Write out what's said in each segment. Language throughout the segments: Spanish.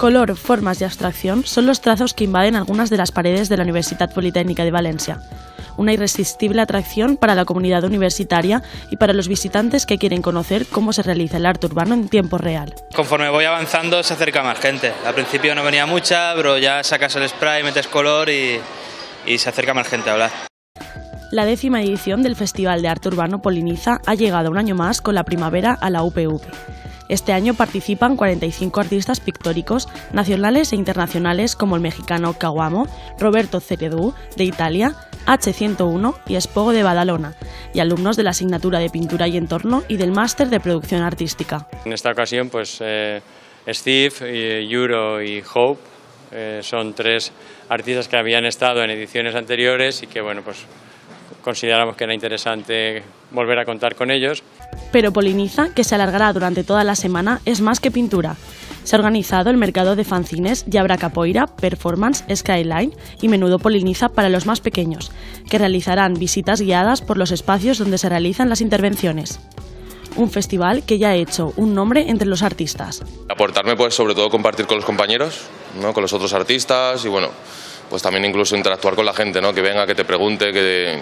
Color, formas y abstracción son los trazos que invaden algunas de las paredes de la Universitat Politècnica de València. Una irresistible atracción para la comunidad universitaria y para los visitantes que quieren conocer cómo se realiza el arte urbano en tiempo real. Conforme voy avanzando se acerca más gente. Al principio no venía mucha, pero ya sacas el spray, metes color y se acerca más gente a hablar. La 10ª edición del Festival de Arte Urbano Poliniza ha llegado un año más con la primavera a la UPV. Este año participan 45 artistas pictóricos nacionales e internacionales como el mexicano Kawamo, Roberto Ceredú, de Italia, H101 y Espogo de Badalona, y alumnos de la asignatura de Pintura y Entorno y del Máster de Producción Artística. En esta ocasión, pues Steve, Yuro y Hope son tres artistas que habían estado en ediciones anteriores y que, bueno, pues consideramos que era interesante volver a contar con ellos. Pero Poliniza, que se alargará durante toda la semana, es más que pintura. Se ha organizado el mercado de fanzines y habrá capoeira, performance, skyline y Menudopoliniza para los más pequeños, que realizarán visitas guiadas por los espacios donde se realizan las intervenciones. Un festival que ya ha hecho un nombre entre los artistas. Aportarme, pues, sobre todo compartir con los compañeros, ¿no?, con los otros artistas y, bueno, pues también incluso interactuar con la gente, ¿no?, que venga, que te pregunte, que,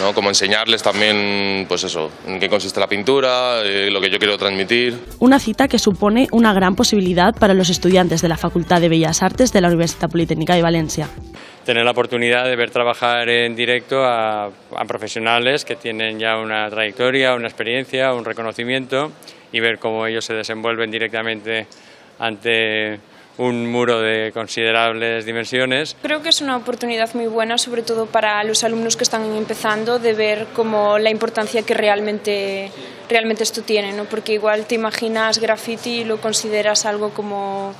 ¿no?, como enseñarles también, pues eso, en qué consiste la pintura, lo que yo quiero transmitir. Una cita que supone una gran posibilidad para los estudiantes de la Facultad de Bellas Artes de la Universitat Politècnica de València. Tener la oportunidad de ver trabajar en directo a profesionales que tienen ya una trayectoria, una experiencia, un reconocimiento, y ver cómo ellos se desenvuelven directamente ante un muro de considerables dimensiones. Creo que es una oportunidad muy buena, sobre todo para los alumnos que están empezando, de ver como la importancia que realmente esto tiene, ¿no? Porque igual te imaginas graffiti y lo consideras algo como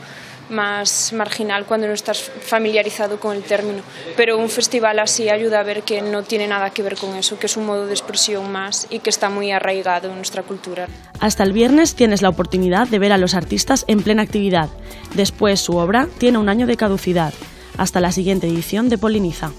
más marginal cuando no estás familiarizado con el término, pero un festival así ayuda a ver que no tiene nada que ver con eso, que es un modo de expresión más y que está muy arraigado en nuestra cultura. Hasta el viernes tienes la oportunidad de ver a los artistas en plena actividad. Después su obra tiene un año de caducidad. Hasta la siguiente edición de Poliniza.